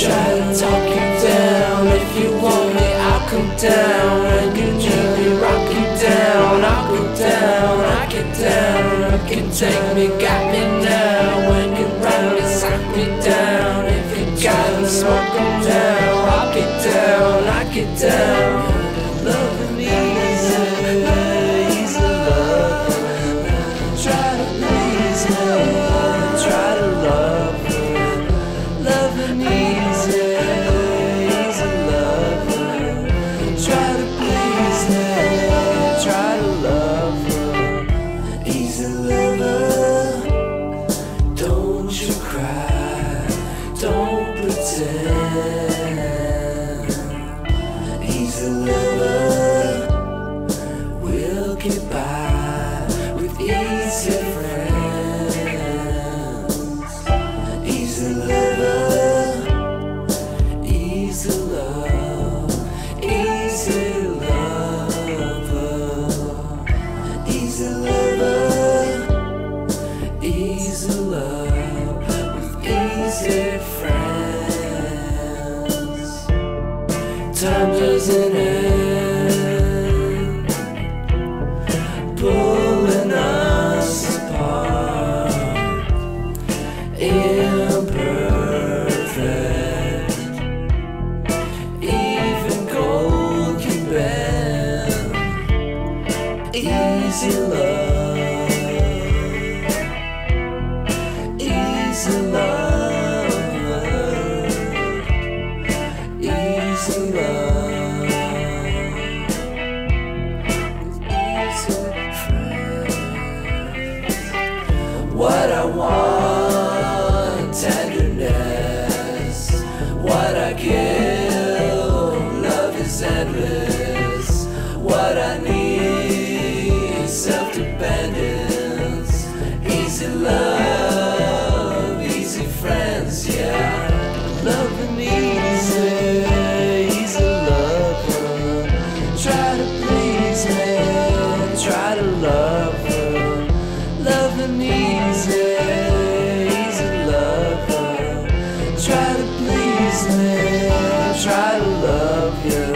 try to talk you down. If you want me, I'll come down. And you need me, rock you down. I'll go down, I get down. You can take me, got me now. When you run me, suck me down. If you got me, smoke them down. I'll get down, I get down. He's a lover, we'll get by with easy friends. He's a lover, easy love, easy lover. He's a lover, easy love with easy friends. Time doesn't end, pulling us apart. Imperfect, even gold can bend. Easy love, easy love. What I want, tenderness. What I give, love is endless. What I need, self-dependence. Easy love, easy friends, yeah. Loving easy, easy lover. Try to please me, try to love her. Loving easy. Try to please me, try to love you.